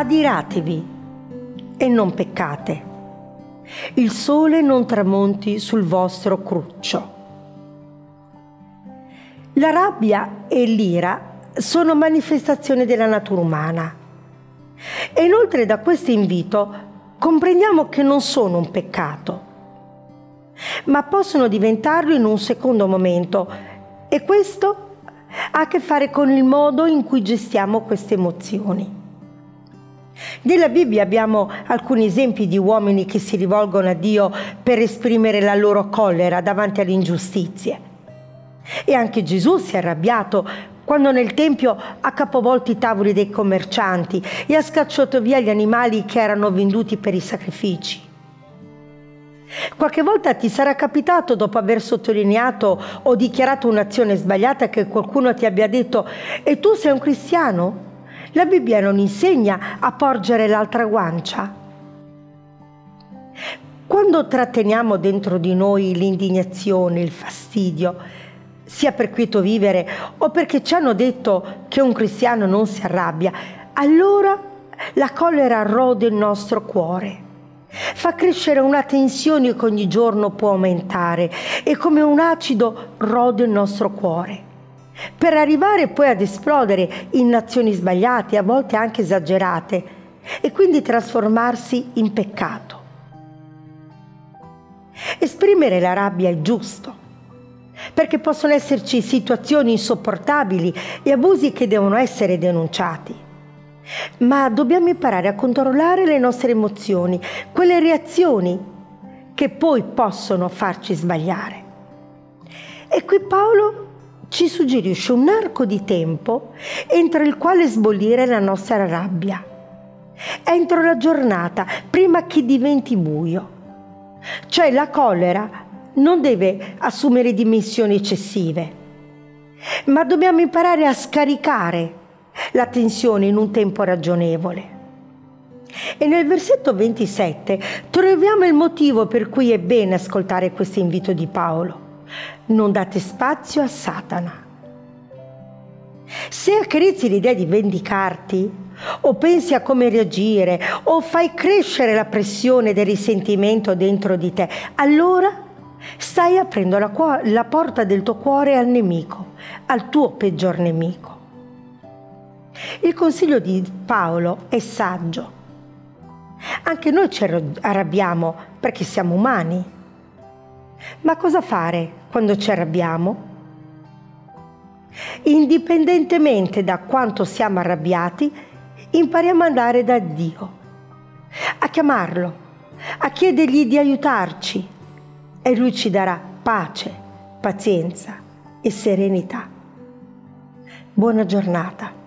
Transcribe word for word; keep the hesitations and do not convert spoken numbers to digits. adiratevi e non peccate. Il sole non tramonti sul vostro cruccio. La rabbia e l'ira sono manifestazioni della natura umana. E inoltre da questo invito comprendiamo che non sono un peccato, ma possono diventarlo in un secondo momento, e questo ha a che fare con il modo in cui gestiamo queste emozioni. Nella Bibbia abbiamo alcuni esempi di uomini che si rivolgono a Dio per esprimere la loro collera davanti alle ingiustizie. E anche Gesù si è arrabbiato quando nel Tempio ha capovolto i tavoli dei commercianti e ha scacciato via gli animali che erano venduti per i sacrifici. Qualche volta ti sarà capitato, dopo aver sottolineato o dichiarato un'azione sbagliata, che qualcuno ti abbia detto: e tu sei un cristiano? La Bibbia non insegna a porgere l'altra guancia. Quando tratteniamo dentro di noi l'indignazione, il fastidio, sia per quieto vivere o perché ci hanno detto che un cristiano non si arrabbia, allora la collera rode il nostro cuore. Fa crescere una tensione che ogni giorno può aumentare e come un acido rode il nostro cuore, per arrivare poi ad esplodere in azioni sbagliate, a volte anche esagerate, e quindi trasformarsi in peccato. Esprimere la rabbia è giusto, perché possono esserci situazioni insopportabili e abusi che devono essere denunciati. Ma dobbiamo imparare a controllare le nostre emozioni, quelle reazioni che poi possono farci sbagliare. E qui Paolo ci suggerisce un arco di tempo entro il quale sbollire la nostra rabbia. Entro la giornata, prima che diventi buio. Cioè la collera non deve assumere dimensioni eccessive, ma dobbiamo imparare a scaricare la tensione in un tempo ragionevole. E nel versetto ventisette troviamo il motivo per cui è bene ascoltare questo invito di Paolo: non date spazio a Satana. Se accarezzi l'idea di vendicarti, o pensi a come reagire, o fai crescere la pressione del risentimento dentro di te, allora stai aprendo la, la porta del tuo cuore al nemico, al tuo peggior nemico. Il consiglio di Paolo è saggio. Anche noi ci arrabbiamo perché siamo umani. Ma cosa fare quando ci arrabbiamo? Indipendentemente da quanto siamo arrabbiati, impariamo ad andare da Dio, a chiamarlo, a chiedergli di aiutarci, e Lui ci darà pace, pazienza e serenità. Buona giornata.